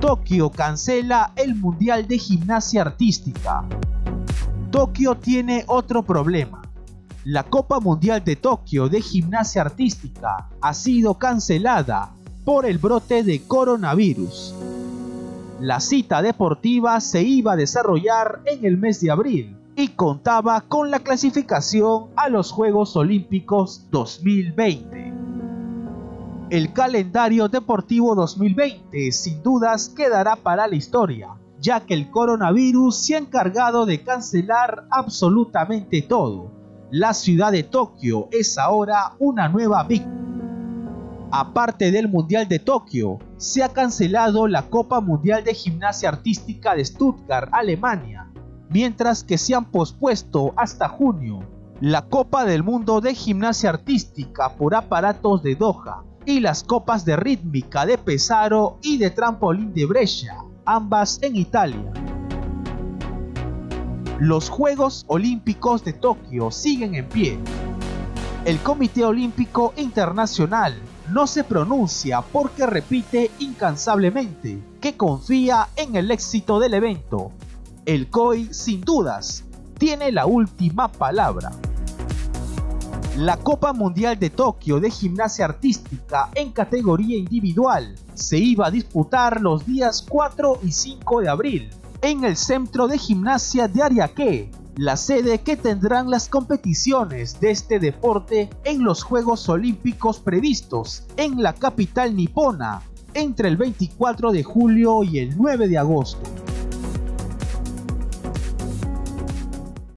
Tokio cancela el Mundial de Gimnasia Artística. Tokio tiene otro problema. La Copa Mundial de Tokio de Gimnasia Artística ha sido cancelada por el brote de coronavirus. La cita deportiva se iba a desarrollar en el mes de abril y contaba con la clasificación a los Juegos Olímpicos 2020. El calendario deportivo 2020 sin dudas quedará para la historia, ya que el coronavirus se ha encargado de cancelar absolutamente todo. La ciudad de Tokio es ahora una nueva víctima. Aparte del Mundial de Tokio, se ha cancelado la Copa Mundial de Gimnasia Artística de Stuttgart, Alemania, mientras que se han pospuesto hasta junio la Copa del Mundo de Gimnasia Artística por aparatos de Doha y las copas de rítmica de Pesaro y de trampolín de Brescia, ambas en Italia. Los Juegos Olímpicos de Tokio siguen en pie. El Comité Olímpico Internacional no se pronuncia porque repite incansablemente que confía en el éxito del evento. El COI, sin dudas, tiene la última palabra. La Copa Mundial de Tokio de Gimnasia Artística en categoría individual se iba a disputar los días 4 y 5 de abril en el Centro de Gimnasia de Ariake, la sede que tendrán las competiciones de este deporte en los Juegos Olímpicos previstos en la capital nipona entre el 24 de julio y el 9 de agosto.